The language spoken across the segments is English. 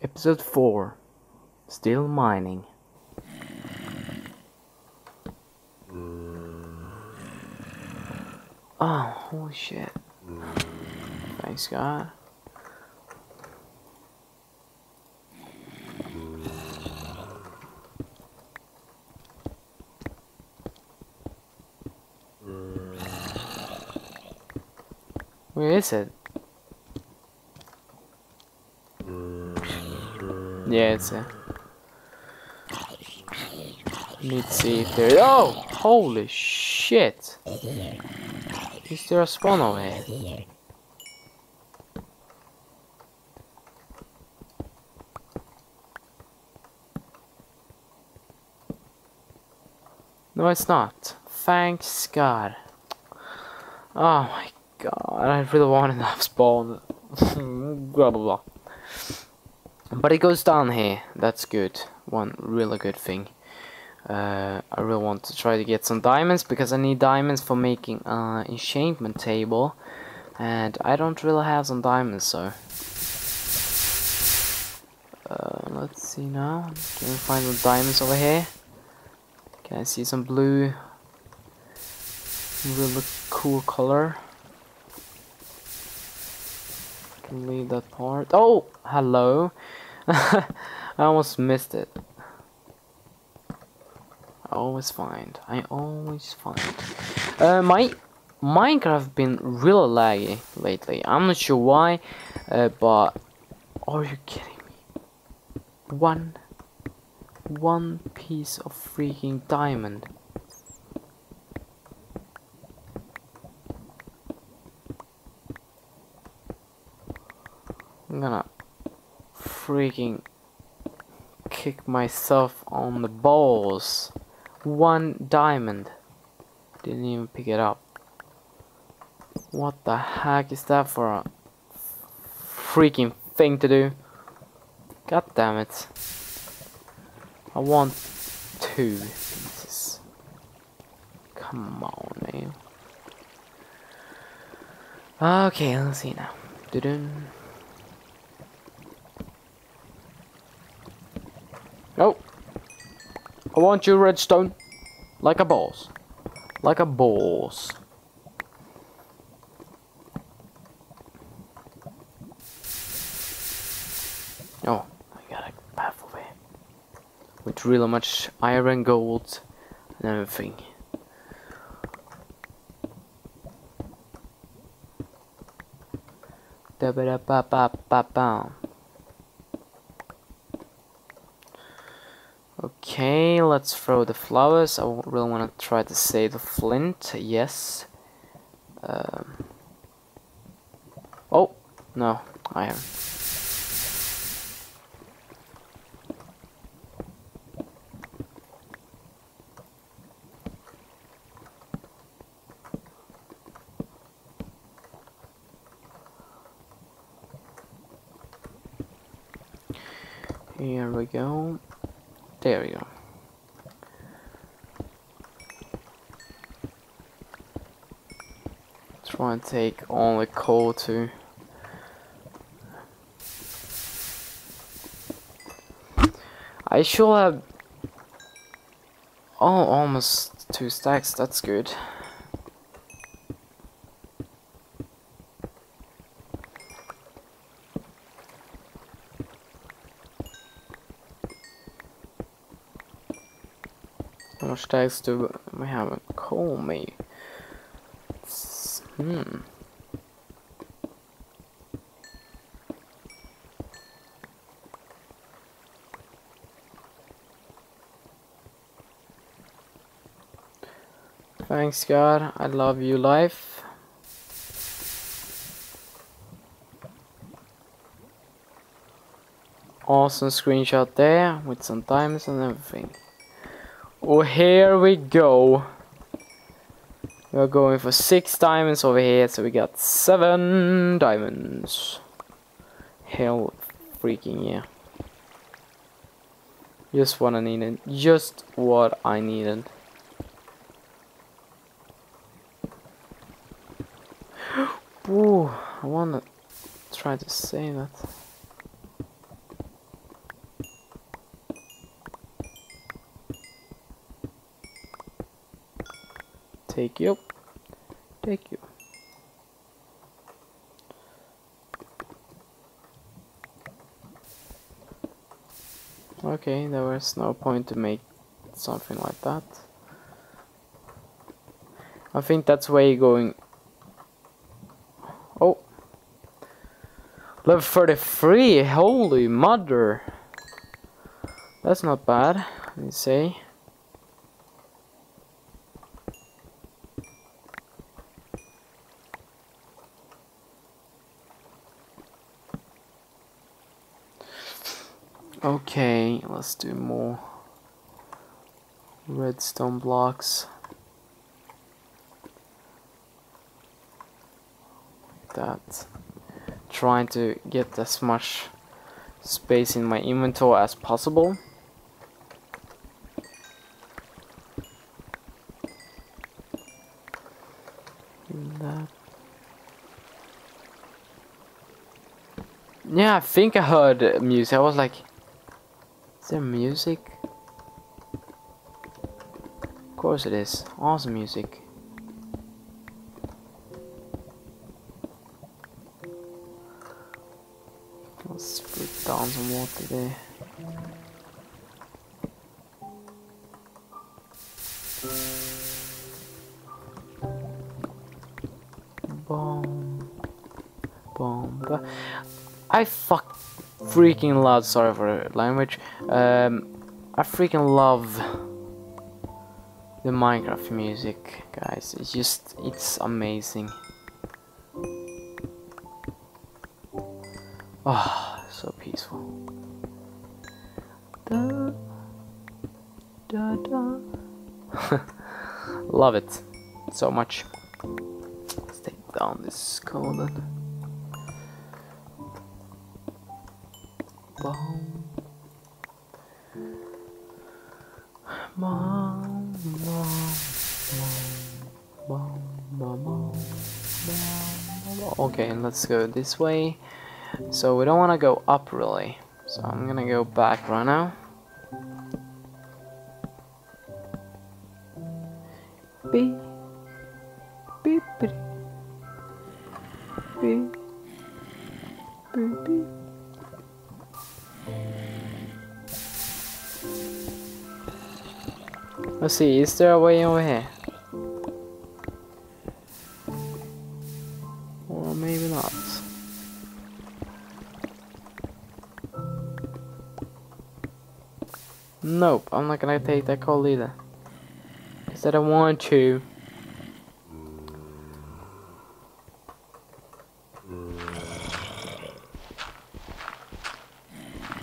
Episode 4, still mining. Oh, holy shit. Thanks, God. Where is it? Yeah, it's a. Let's see if there. Oh, holy shit! Is there a spawn over here? No, it's not. Thanks God. Oh my God! I really want enough spawn. Blah blah blah. But it goes down here. That's good. One really good thing. I really want to try to get some diamonds because I need diamonds for making an enchantment table, and I don't really have some diamonds, so let's see now. Can we find some diamonds over here? Can I see some blue? Really cool color. Leave that part. Oh, hello. I almost missed it. I always find my Minecraft been really laggy lately. I'm not sure why, but are you kidding me? One piece of freaking diamond. I'm gonna freaking kick myself on the balls. One diamond. Didn't even pick it up. What the heck is that for a freaking thing to do? God damn it. I want 2 pieces. Come on, man. Okay, let's see now. Doo-doo. Oh, I want you, redstone, like a boss, like a boss. Oh, I got a path over here with really much iron, gold, and everything. Da ba da ba ba ba ba. Okay, let's throw the flowers. I really want to try to save the flint. Yes. Oh no, iron. Here we go. There we go. Try and take only coal too. I should have. Oh, almost 2 stacks. That's good. How much stacks do we have in coal, mate? Thanks, God. I love you, life. Awesome screenshot there with some diamonds and everything. Oh, here we go. We're going for 6 diamonds over here, so we got 7 diamonds. Hell freaking yeah. Just what I needed. Just what I needed. Ooh, I wanna try to save that. Take you. Take you. Okay, there was no point to make something like that. I think that's where you're going. Oh. Level 33, holy mother. That's not bad, let me see. Okay, let's do more redstone blocks. That. Trying to get as much space in my inventory as possible. Yeah, I think I heard music. I was like, is there music? Of course it is. Awesome music. Let's put down some water there. Boom. Boom. I freaking love, sorry for the language, I freaking love the Minecraft music, guys. It's just, it's amazing. Oh, so peaceful. Da, da, da. Love it so much. Let's take down this coal. Okay, let's go this way. So we don't want to go up really. So I'm gonna go back right now. Beep. Beep. Beep. Beep. Beep. Beep. Let's see, is there a way over here? Or maybe not. Nope, I'm not gonna take that coal either. Because I don't want to.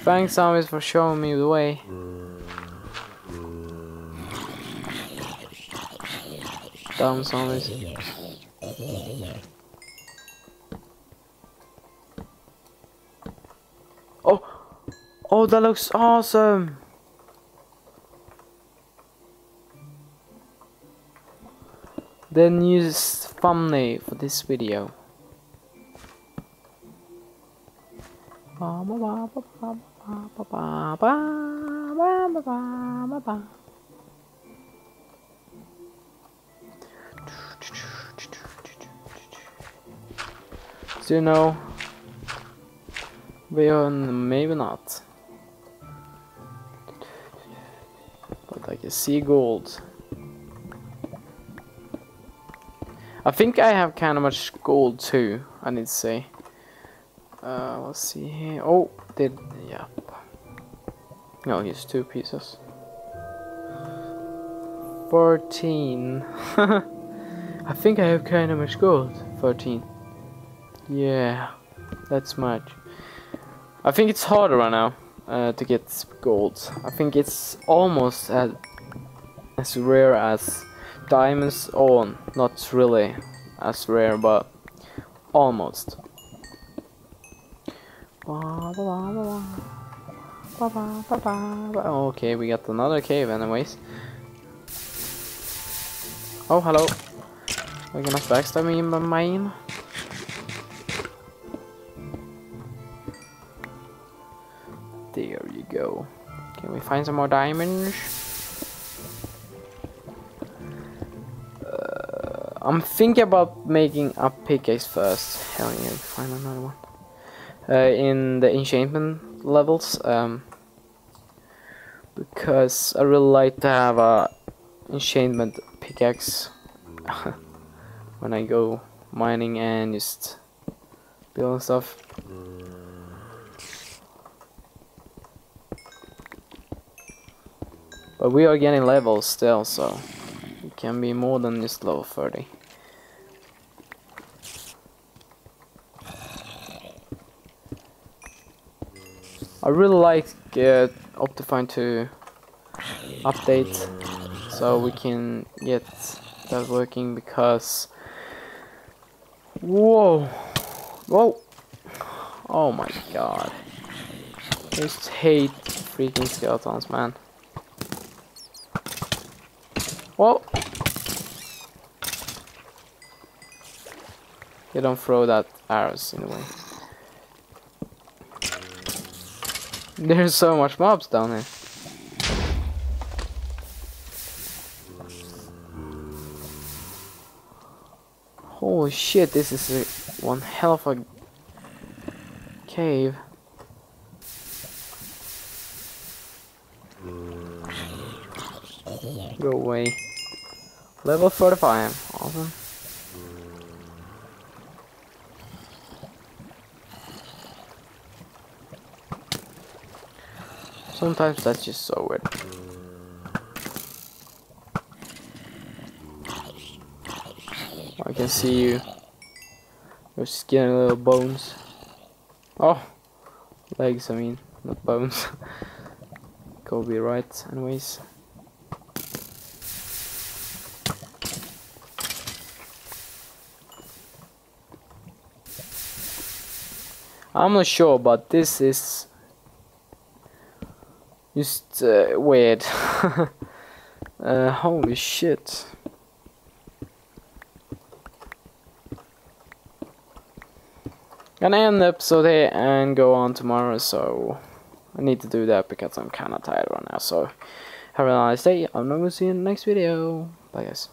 Thanks, zombies, for showing me the way. Dumb zombies. Oh! Oh, that looks awesome! The new thumbnail for this video. Do you know? Maybe not. But I can see gold. I think I have kind of much gold too, I need to say. Let's see here. Oh, did. Yep. No, here's two pieces. 14. I think I have kind of much gold. 13. Yeah, that's much. I think it's harder right now to get gold. I think it's almost as rare as diamonds. Oh, not really as rare, but almost. Okay, we got another cave anyways. Oh, hello. Are you gonna backstab me in my mine? There you go. Can we find some more diamonds? I'm thinking about making a pickaxe first. Hell yeah, find another one. In the enchantment levels, because I really like to have a enchantment pickaxe when I go mining and just building stuff. But we are getting levels still, so it can be more than just level 30. I really like Optifine to update so we can get that working, because whoa, oh my god, I just hate freaking skeletons, man. Whoa, you don't throw that arrows in the way. There's so much mobs down here. Holy shit, this is one hell of a cave. Go away. Level 45, awesome. Sometimes that's just so weird. I can see you. Your skinny little bones. Oh! Legs, I mean, not bones. Could be right, anyways. I'm not sure, but this is just weird. Holy shit. Gonna end the episode here and go on tomorrow, so I need to do that because I'm kinda tired right now. So have a nice day. I'm not gonna see you in the next video. Bye guys.